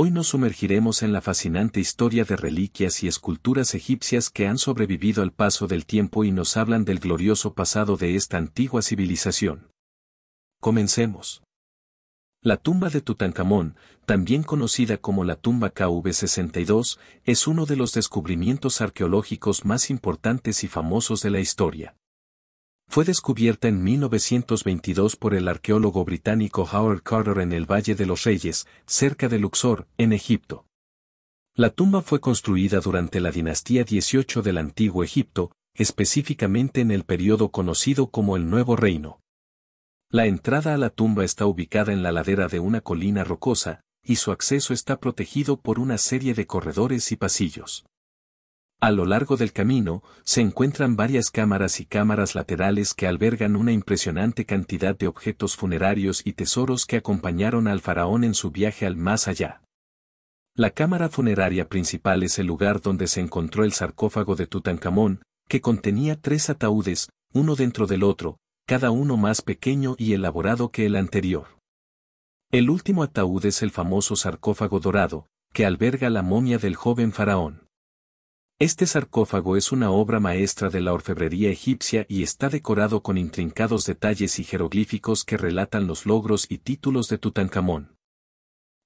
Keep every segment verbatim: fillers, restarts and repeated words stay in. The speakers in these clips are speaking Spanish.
Hoy nos sumergiremos en la fascinante historia de reliquias y esculturas egipcias que han sobrevivido al paso del tiempo y nos hablan del glorioso pasado de esta antigua civilización. Comencemos. La tumba de Tutankamón, también conocida como la tumba K V sesenta y dos, es uno de los descubrimientos arqueológicos más importantes y famosos de la historia. Fue descubierta en mil novecientos veintidós por el arqueólogo británico Howard Carter en el Valle de los Reyes, cerca de Luxor, en Egipto. La tumba fue construida durante la Dinastía dieciocho del Antiguo Egipto, específicamente en el periodo conocido como el Nuevo Reino. La entrada a la tumba está ubicada en la ladera de una colina rocosa, y su acceso está protegido por una serie de corredores y pasillos. A lo largo del camino, se encuentran varias cámaras y cámaras laterales que albergan una impresionante cantidad de objetos funerarios y tesoros que acompañaron al faraón en su viaje al más allá. La cámara funeraria principal es el lugar donde se encontró el sarcófago de Tutankamón, que contenía tres ataúdes, uno dentro del otro, cada uno más pequeño y elaborado que el anterior. El último ataúd es el famoso sarcófago dorado, que alberga la momia del joven faraón. Este sarcófago es una obra maestra de la orfebrería egipcia y está decorado con intrincados detalles y jeroglíficos que relatan los logros y títulos de Tutankamón.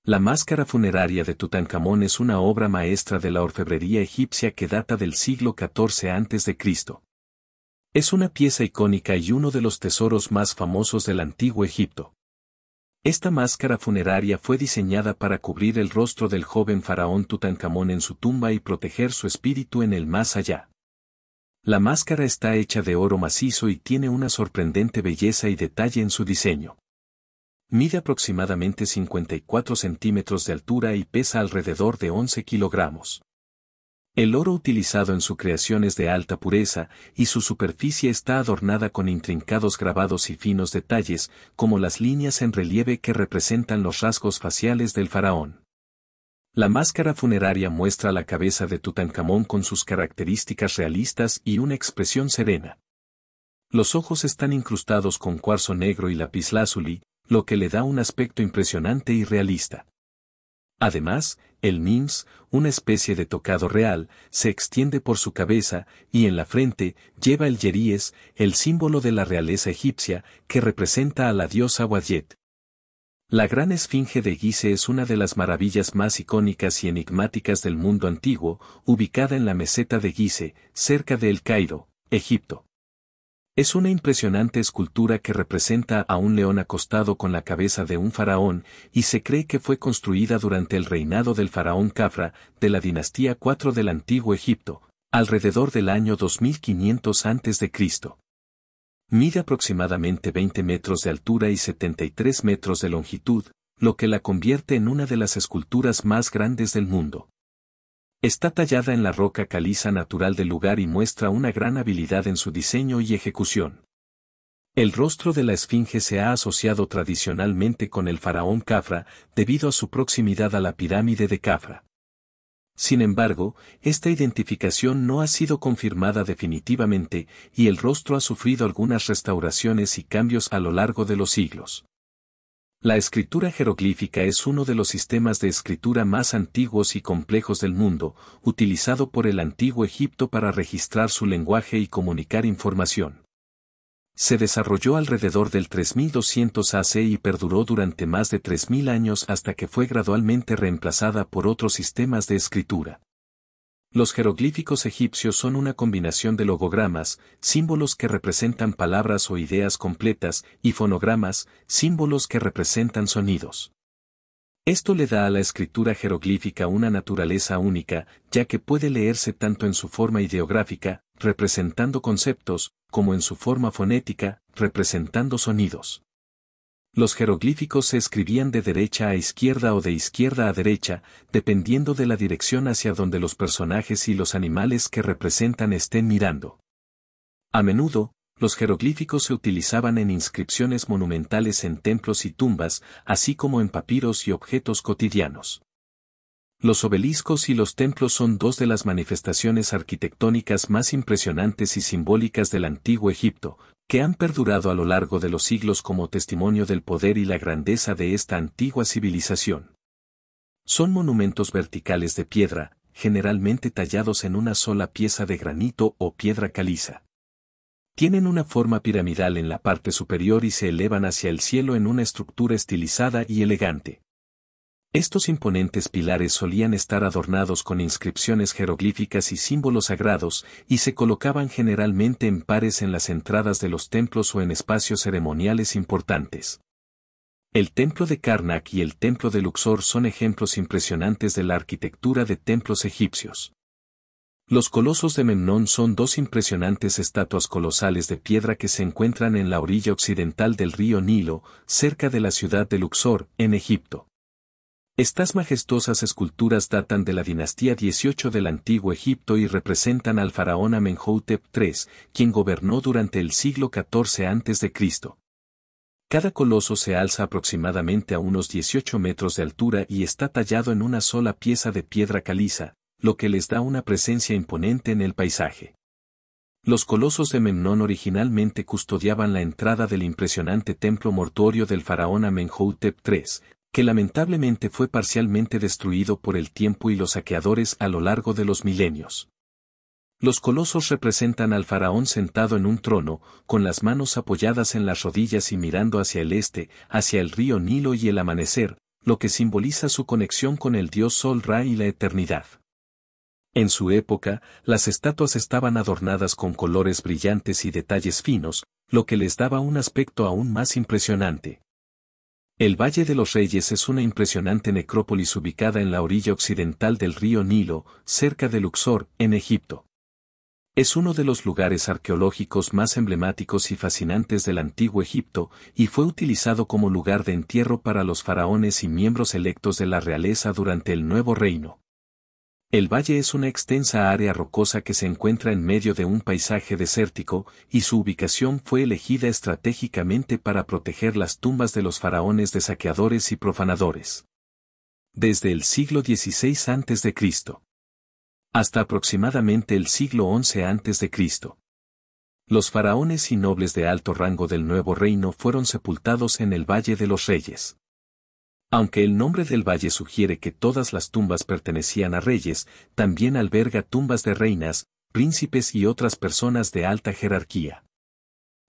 La máscara funeraria de Tutankamón es una obra maestra de la orfebrería egipcia que data del siglo catorce antes de Cristo. Es una pieza icónica y uno de los tesoros más famosos del Antiguo Egipto. Esta máscara funeraria fue diseñada para cubrir el rostro del joven faraón Tutankamón en su tumba y proteger su espíritu en el más allá. La máscara está hecha de oro macizo y tiene una sorprendente belleza y detalle en su diseño. Mide aproximadamente cincuenta y cuatro centímetros de altura y pesa alrededor de once kilogramos. El oro utilizado en su creación es de alta pureza, y su superficie está adornada con intrincados grabados y finos detalles, como las líneas en relieve que representan los rasgos faciales del faraón. La máscara funeraria muestra la cabeza de Tutankamón con sus características realistas y una expresión serena. Los ojos están incrustados con cuarzo negro y lapislázuli, lo que le da un aspecto impresionante y realista. Además, el mims, una especie de tocado real, se extiende por su cabeza, y en la frente lleva el yeríes, el símbolo de la realeza egipcia, que representa a la diosa Wadjet. La Gran Esfinge de Giza es una de las maravillas más icónicas y enigmáticas del mundo antiguo, ubicada en la meseta de Giza, cerca de El Cairo, Egipto. Es una impresionante escultura que representa a un león acostado con la cabeza de un faraón, y se cree que fue construida durante el reinado del faraón Khafra, de la dinastía cuatro del Antiguo Egipto, alrededor del año dos mil quinientos antes de Cristo. Mide aproximadamente veinte metros de altura y setenta y tres metros de longitud, lo que la convierte en una de las esculturas más grandes del mundo. Está tallada en la roca caliza natural del lugar y muestra una gran habilidad en su diseño y ejecución. El rostro de la esfinge se ha asociado tradicionalmente con el faraón Khafra, debido a su proximidad a la pirámide de Khafra. Sin embargo, esta identificación no ha sido confirmada definitivamente, y el rostro ha sufrido algunas restauraciones y cambios a lo largo de los siglos. La escritura jeroglífica es uno de los sistemas de escritura más antiguos y complejos del mundo, utilizado por el Antiguo Egipto para registrar su lenguaje y comunicar información. Se desarrolló alrededor del tres mil doscientos A C y perduró durante más de tres mil años hasta que fue gradualmente reemplazada por otros sistemas de escritura. Los jeroglíficos egipcios son una combinación de logogramas, símbolos que representan palabras o ideas completas, y fonogramas, símbolos que representan sonidos. Esto le da a la escritura jeroglífica una naturaleza única, ya que puede leerse tanto en su forma ideográfica, representando conceptos, como en su forma fonética, representando sonidos. Los jeroglíficos se escribían de derecha a izquierda o de izquierda a derecha, dependiendo de la dirección hacia donde los personajes y los animales que representan estén mirando. A menudo, los jeroglíficos se utilizaban en inscripciones monumentales en templos y tumbas, así como en papiros y objetos cotidianos. Los obeliscos y los templos son dos de las manifestaciones arquitectónicas más impresionantes y simbólicas del Antiguo Egipto, que han perdurado a lo largo de los siglos como testimonio del poder y la grandeza de esta antigua civilización. Son monumentos verticales de piedra, generalmente tallados en una sola pieza de granito o piedra caliza. Tienen una forma piramidal en la parte superior y se elevan hacia el cielo en una estructura estilizada y elegante. Estos imponentes pilares solían estar adornados con inscripciones jeroglíficas y símbolos sagrados, y se colocaban generalmente en pares en las entradas de los templos o en espacios ceremoniales importantes. El templo de Karnak y el templo de Luxor son ejemplos impresionantes de la arquitectura de templos egipcios. Los Colosos de Memnón son dos impresionantes estatuas colosales de piedra que se encuentran en la orilla occidental del río Nilo, cerca de la ciudad de Luxor, en Egipto. Estas majestuosas esculturas datan de la dinastía dieciocho del Antiguo Egipto y representan al faraón Amenhotep tercero, quien gobernó durante el siglo catorce antes de Cristo Cada coloso se alza aproximadamente a unos dieciocho metros de altura y está tallado en una sola pieza de piedra caliza, lo que les da una presencia imponente en el paisaje. Los Colosos de Memnón originalmente custodiaban la entrada del impresionante templo mortuorio del faraón Amenhotep tercero, que lamentablemente fue parcialmente destruido por el tiempo y los saqueadores a lo largo de los milenios. Los colosos representan al faraón sentado en un trono, con las manos apoyadas en las rodillas y mirando hacia el este, hacia el río Nilo y el amanecer, lo que simboliza su conexión con el dios Sol Ra y la eternidad. En su época, las estatuas estaban adornadas con colores brillantes y detalles finos, lo que les daba un aspecto aún más impresionante. El Valle de los Reyes es una impresionante necrópolis ubicada en la orilla occidental del río Nilo, cerca de Luxor, en Egipto. Es uno de los lugares arqueológicos más emblemáticos y fascinantes del Antiguo Egipto, y fue utilizado como lugar de entierro para los faraones y miembros electos de la realeza durante el Nuevo Reino. El valle es una extensa área rocosa que se encuentra en medio de un paisaje desértico, y su ubicación fue elegida estratégicamente para proteger las tumbas de los faraones de saqueadores y profanadores. Desde el siglo dieciséis antes de Cristo hasta aproximadamente el siglo once antes de Cristo los faraones y nobles de alto rango del Nuevo Reino fueron sepultados en el Valle de los Reyes. Aunque el nombre del valle sugiere que todas las tumbas pertenecían a reyes, también alberga tumbas de reinas, príncipes y otras personas de alta jerarquía.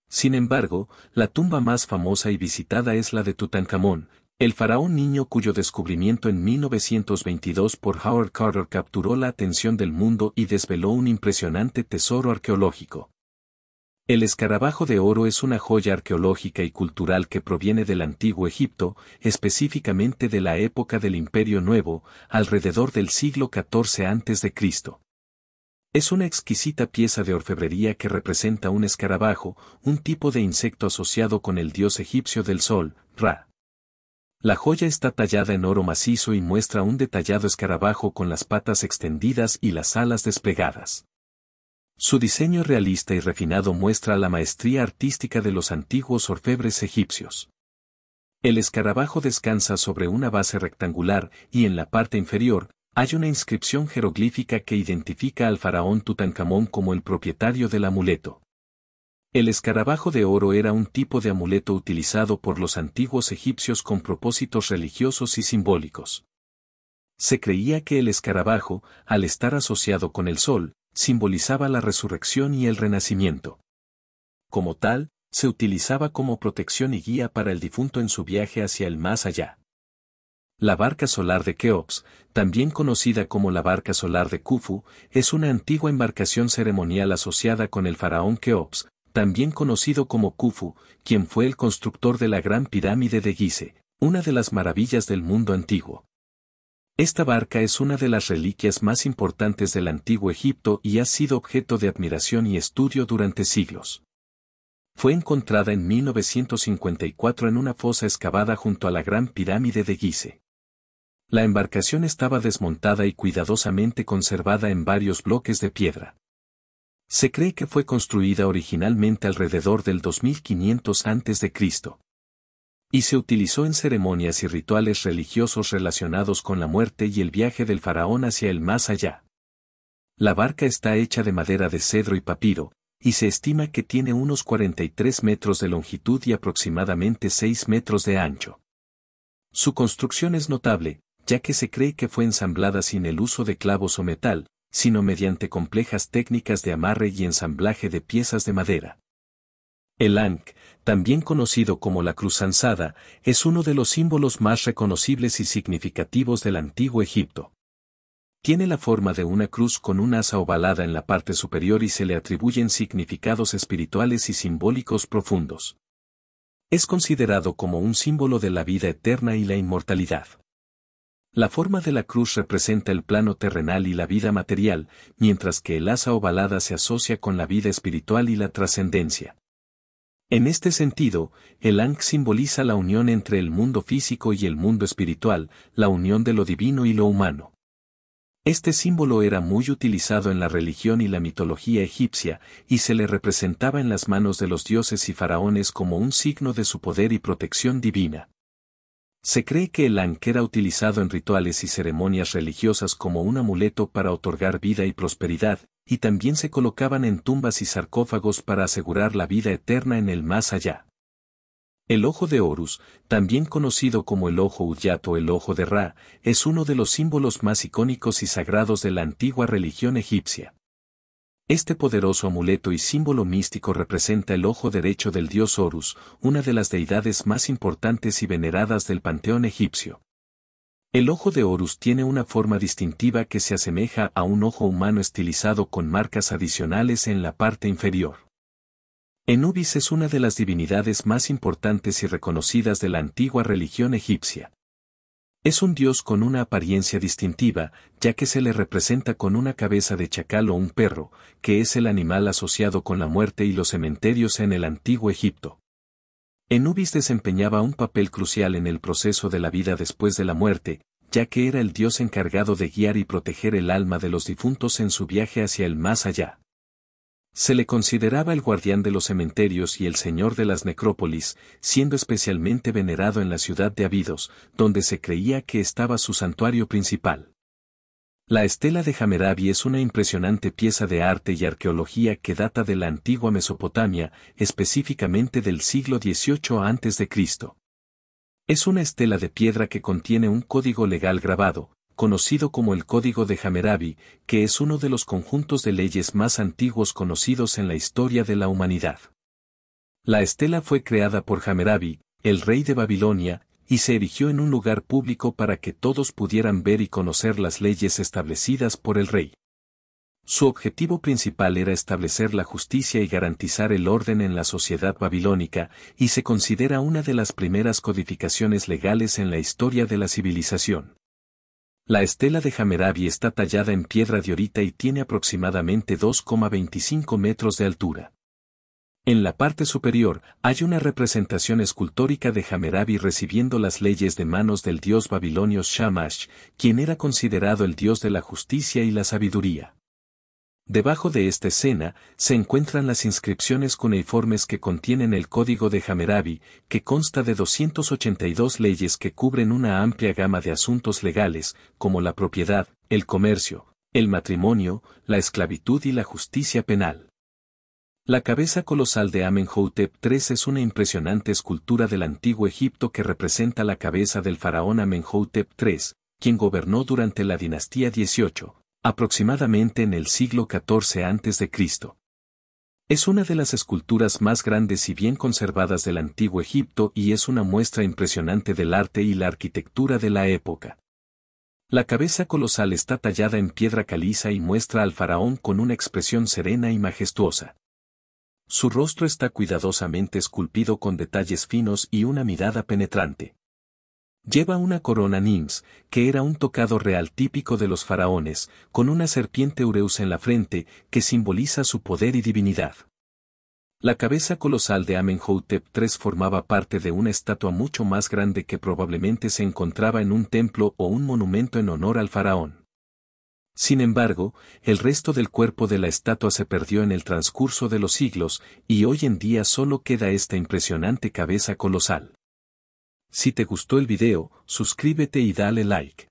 Sin embargo, la tumba más famosa y visitada es la de Tutankamón, el faraón niño cuyo descubrimiento en mil novecientos veintidós por Howard Carter capturó la atención del mundo y desveló un impresionante tesoro arqueológico. El escarabajo de oro es una joya arqueológica y cultural que proviene del Antiguo Egipto, específicamente de la época del Imperio Nuevo, alrededor del siglo catorce antes de Cristo Es una exquisita pieza de orfebrería que representa un escarabajo, un tipo de insecto asociado con el dios egipcio del sol, Ra. La joya está tallada en oro macizo y muestra un detallado escarabajo con las patas extendidas y las alas desplegadas. Su diseño realista y refinado muestra la maestría artística de los antiguos orfebres egipcios. El escarabajo descansa sobre una base rectangular y en la parte inferior hay una inscripción jeroglífica que identifica al faraón Tutankamón como el propietario del amuleto. El escarabajo de oro era un tipo de amuleto utilizado por los antiguos egipcios con propósitos religiosos y simbólicos. Se creía que el escarabajo, al estar asociado con el sol, simbolizaba la resurrección y el renacimiento. Como tal, se utilizaba como protección y guía para el difunto en su viaje hacia el más allá. La barca solar de Keops, también conocida como la barca solar de Khufu, es una antigua embarcación ceremonial asociada con el faraón Keops, también conocido como Khufu, quien fue el constructor de la Gran Pirámide de Gizeh, una de las maravillas del mundo antiguo. Esta barca es una de las reliquias más importantes del Antiguo Egipto y ha sido objeto de admiración y estudio durante siglos. Fue encontrada en mil novecientos cincuenta y cuatro en una fosa excavada junto a la Gran Pirámide de Gizeh. La embarcación estaba desmontada y cuidadosamente conservada en varios bloques de piedra. Se cree que fue construida originalmente alrededor del dos mil quinientos antes de Cristo y se utilizó en ceremonias y rituales religiosos relacionados con la muerte y el viaje del faraón hacia el más allá. La barca está hecha de madera de cedro y papiro, y se estima que tiene unos cuarenta y tres metros de longitud y aproximadamente seis metros de ancho. Su construcción es notable, ya que se cree que fue ensamblada sin el uso de clavos o metal, sino mediante complejas técnicas de amarre y ensamblaje de piezas de madera. El Ankh, también conocido como la cruz zanzada, es uno de los símbolos más reconocibles y significativos del Antiguo Egipto. Tiene la forma de una cruz con un asa ovalada en la parte superior y se le atribuyen significados espirituales y simbólicos profundos. Es considerado como un símbolo de la vida eterna y la inmortalidad. La forma de la cruz representa el plano terrenal y la vida material, mientras que el asa ovalada se asocia con la vida espiritual y la trascendencia. En este sentido, el Ankh simboliza la unión entre el mundo físico y el mundo espiritual, la unión de lo divino y lo humano. Este símbolo era muy utilizado en la religión y la mitología egipcia, y se le representaba en las manos de los dioses y faraones como un signo de su poder y protección divina. Se cree que el Ankh era utilizado en rituales y ceremonias religiosas como un amuleto para otorgar vida y prosperidad, y también se colocaban en tumbas y sarcófagos para asegurar la vida eterna en el más allá. El Ojo de Horus, también conocido como el Ojo Udyat o el Ojo de Ra, es uno de los símbolos más icónicos y sagrados de la antigua religión egipcia. Este poderoso amuleto y símbolo místico representa el ojo derecho del dios Horus, una de las deidades más importantes y veneradas del panteón egipcio. El ojo de Horus tiene una forma distintiva que se asemeja a un ojo humano estilizado con marcas adicionales en la parte inferior. Anubis es una de las divinidades más importantes y reconocidas de la antigua religión egipcia. Es un dios con una apariencia distintiva, ya que se le representa con una cabeza de chacal o un perro, que es el animal asociado con la muerte y los cementerios en el Antiguo Egipto. Anubis desempeñaba un papel crucial en el proceso de la vida después de la muerte, ya que era el dios encargado de guiar y proteger el alma de los difuntos en su viaje hacia el más allá. Se le consideraba el guardián de los cementerios y el señor de las necrópolis, siendo especialmente venerado en la ciudad de Abidos, donde se creía que estaba su santuario principal. La Estela de Hammurabi es una impresionante pieza de arte y arqueología que data de la antigua Mesopotamia, específicamente del siglo dieciocho antes de Cristo Es una estela de piedra que contiene un código legal grabado, conocido como el Código de Hammurabi, que es uno de los conjuntos de leyes más antiguos conocidos en la historia de la humanidad. La estela fue creada por Hammurabi, el rey de Babilonia, y se erigió en un lugar público para que todos pudieran ver y conocer las leyes establecidas por el rey. Su objetivo principal era establecer la justicia y garantizar el orden en la sociedad babilónica, y se considera una de las primeras codificaciones legales en la historia de la civilización. La estela de Hammurabi está tallada en piedra de horita y tiene aproximadamente dos coma veinticinco metros de altura. En la parte superior hay una representación escultórica de Hammurabi recibiendo las leyes de manos del dios babilonio Shamash, quien era considerado el dios de la justicia y la sabiduría. Debajo de esta escena se encuentran las inscripciones cuneiformes que contienen el Código de Hammurabi, que consta de doscientas ochenta y dos leyes que cubren una amplia gama de asuntos legales, como la propiedad, el comercio, el matrimonio, la esclavitud y la justicia penal. La cabeza colosal de Amenhotep tercero es una impresionante escultura del Antiguo Egipto que representa la cabeza del faraón Amenhotep tercero, quien gobernó durante la dinastía dieciocho. Aproximadamente en el siglo catorce antes de Cristo Es una de las esculturas más grandes y bien conservadas del Antiguo Egipto y es una muestra impresionante del arte y la arquitectura de la época. La cabeza colosal está tallada en piedra caliza y muestra al faraón con una expresión serena y majestuosa. Su rostro está cuidadosamente esculpido con detalles finos y una mirada penetrante. Lleva una corona Nims, que era un tocado real típico de los faraones, con una serpiente Ureus en la frente, que simboliza su poder y divinidad. La cabeza colosal de Amenhotep tercero formaba parte de una estatua mucho más grande que probablemente se encontraba en un templo o un monumento en honor al faraón. Sin embargo, el resto del cuerpo de la estatua se perdió en el transcurso de los siglos, y hoy en día solo queda esta impresionante cabeza colosal. Si te gustó el video, suscríbete y dale like.